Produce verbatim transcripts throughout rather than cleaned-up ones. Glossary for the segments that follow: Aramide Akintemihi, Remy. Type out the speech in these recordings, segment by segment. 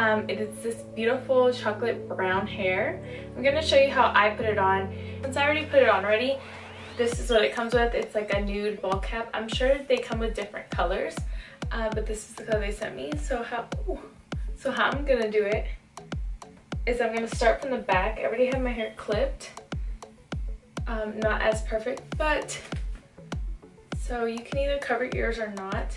Um, it is this beautiful chocolate brown hair. I'm going to show you how I put it on. Since I already put it on already, this is what it comes with. It's like a nude ball cap. I'm sure they come with different colors, uh, but this is the color they sent me. So how, ooh, so how I'm going to do it is I'm going to start from the back. I already have my hair clipped. Um, not as perfect, but so you can either cover your ears or not.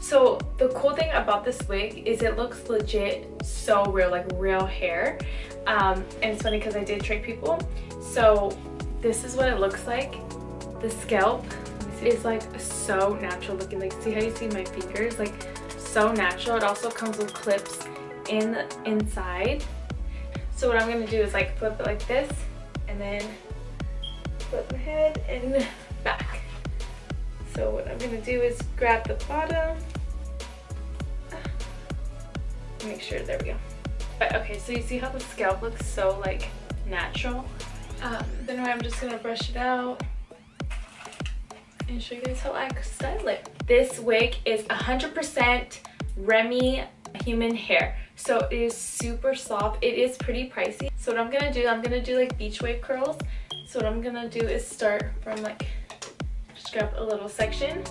So the cool thing about this wig is it looks legit, so real, like real hair. Um, and it's funny because I did trick people. So this is what it looks like. The scalp is like so natural looking. Like, see how you see my fingers? Like, so natural. It also comes with clips in the inside. So what I'm gonna do is like flip it like this, and then flip my head and back. So what I'm gonna do is grab the bottom. Make sure, there we go. But okay, so you see how the scalp looks so like natural. Um, then I'm just gonna brush it out and show you guys how I style it. This wig is one hundred percent Remy human hair. So it is super soft. It is pretty pricey. So what I'm gonna do, I'm gonna do like beach wave curls. So what I'm gonna do is start from like, just grab a little section.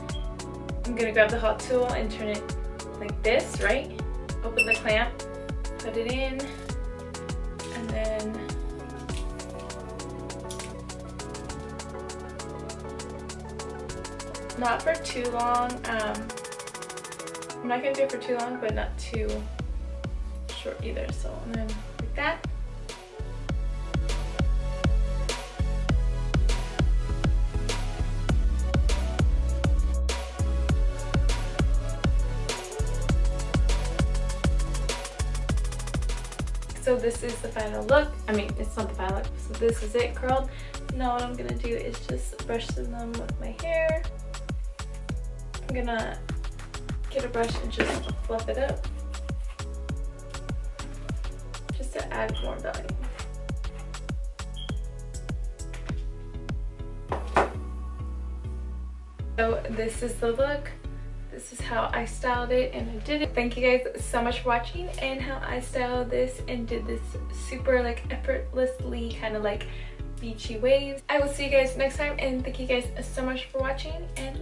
I'm gonna grab the hot tool and turn it like this, right? Open the clamp, put it in, and then not for too long. Um, I'm not gonna do it for too long, but not too short either. So and then like that. So this is the final look. I mean, it's not the final look. So this is it curled. Now what I'm gonna do is just brush them with my hair. I'm gonna get a brush and just fluff it up, just to add more volume. So this is the look. This is how I styled it and I did it. Thank you guys so much for watching and how I styled this and did this super like effortlessly kind of like beachy waves. I will see you guys next time and thank you guys so much for watching and